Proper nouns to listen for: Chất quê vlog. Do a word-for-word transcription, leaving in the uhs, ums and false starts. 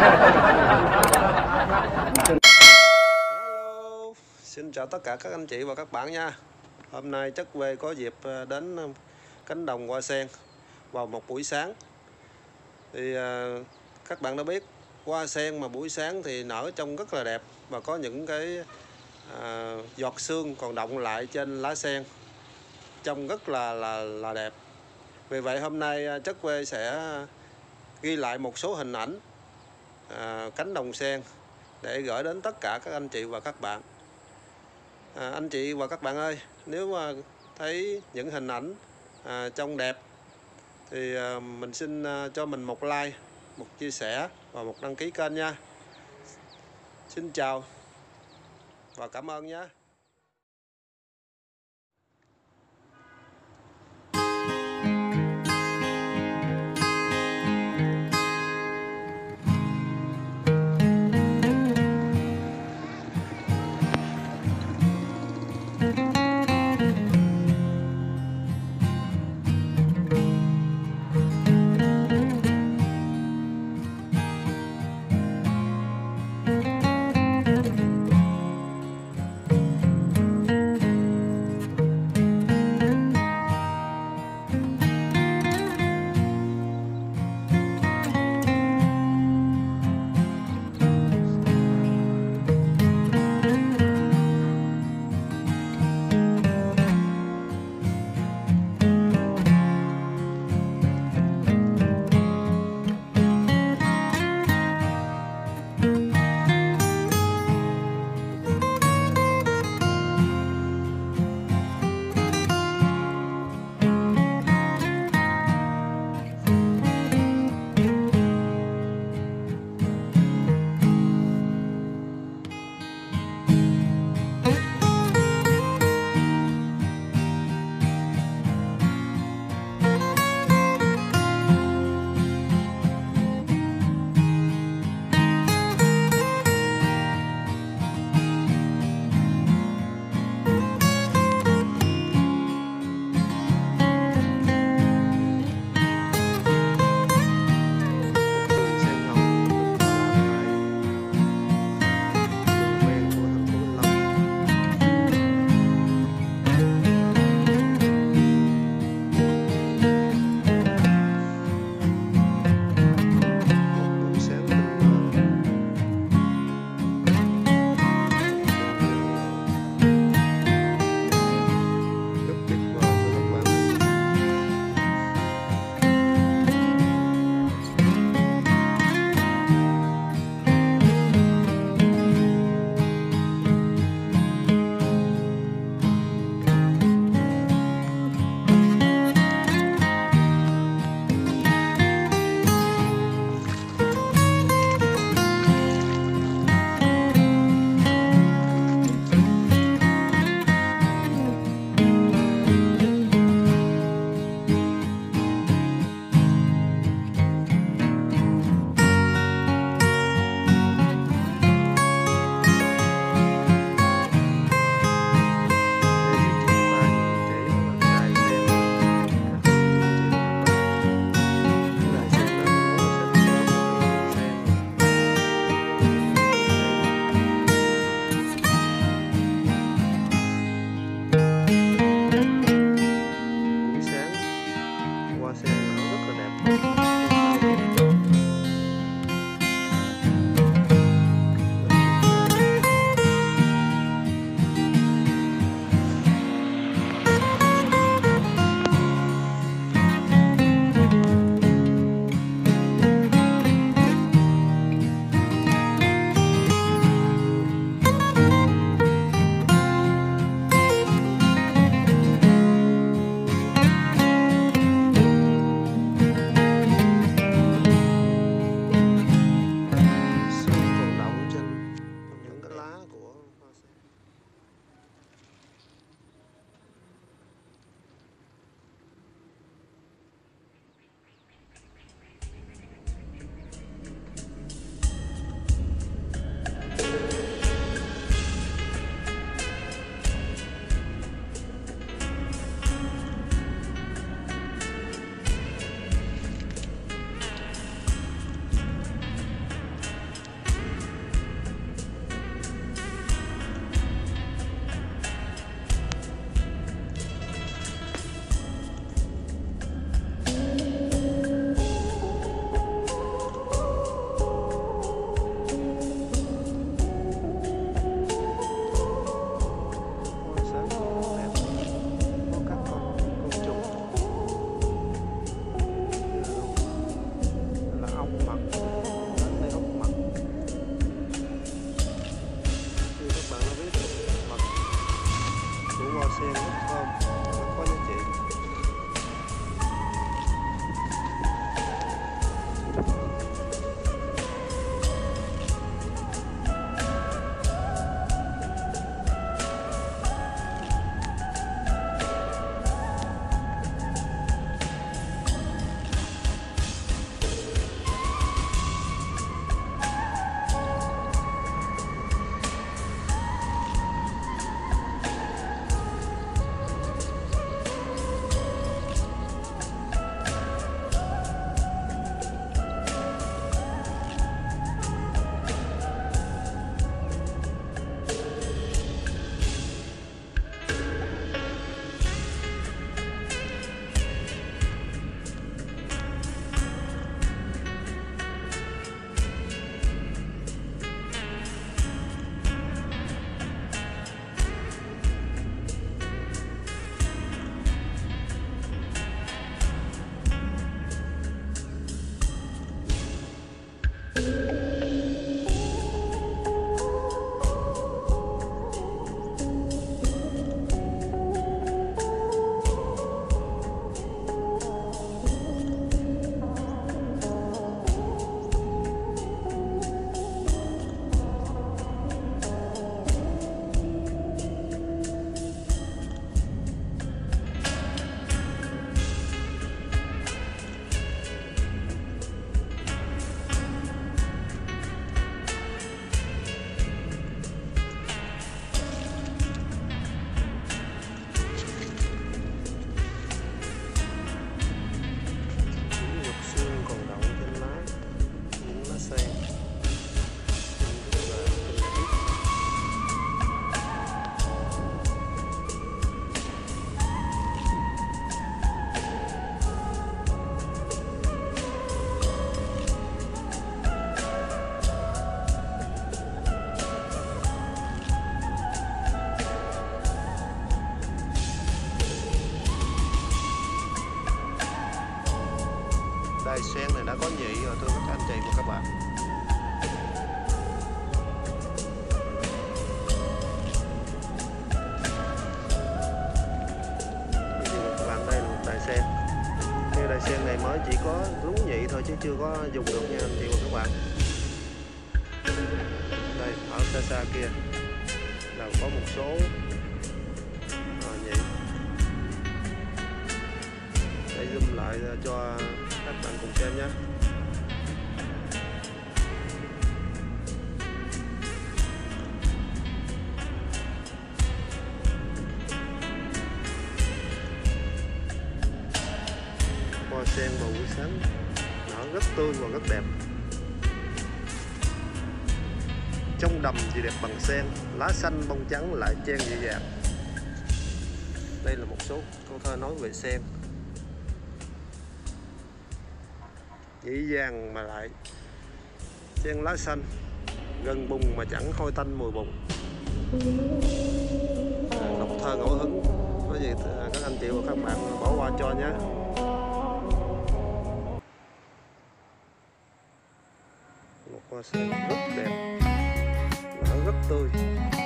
Hello, xin chào tất cả các anh chị và các bạn nha. Hôm nay Chất Quê có dịp đến cánh đồng hoa sen vào một buổi sáng. Thì các bạn đã biết, hoa sen mà buổi sáng thì nở trông rất là đẹp và có những cái à, giọt sương còn đọng lại trên lá sen, trông rất là là là đẹp. Vì vậy hôm nay Chất Quê sẽ ghi lại một số hình ảnh à, cánh đồng sen để gửi đến tất cả các anh chị và các bạn. À, anh chị và các bạn ơi, nếu mà thấy những hình ảnh à, trông đẹp thì à, mình xin à, cho mình một like, một chia sẻ và một đăng ký kênh nha. Xin chào và cảm ơn nhé. Thank you. chơi của các bạn. Các bạn, đây là một đài sen. Cái đài sen này mới chỉ có đúng vậy thôi chứ chưa có dùng được nha anh chị và các bạn. Đây ở xa xa kia là có một số zoom lại cho các bạn cùng xem nhé. Hoa sen vào buổi sáng nở rất tươi và rất đẹp. Trong đầm thì đẹp bằng sen, lá xanh bông trắng lại chen dịu dàng. Đây là một số câu thơ nói về sen. Dễ dàng mà lại sen lá xanh, gần bùng mà chẳng khôi tanh mùi bùn. À, đọc thơ ngẫu hứng có gì các anh chị và các bạn bỏ qua cho nhé. Một hoa sen rất đẹp, nở rất tươi.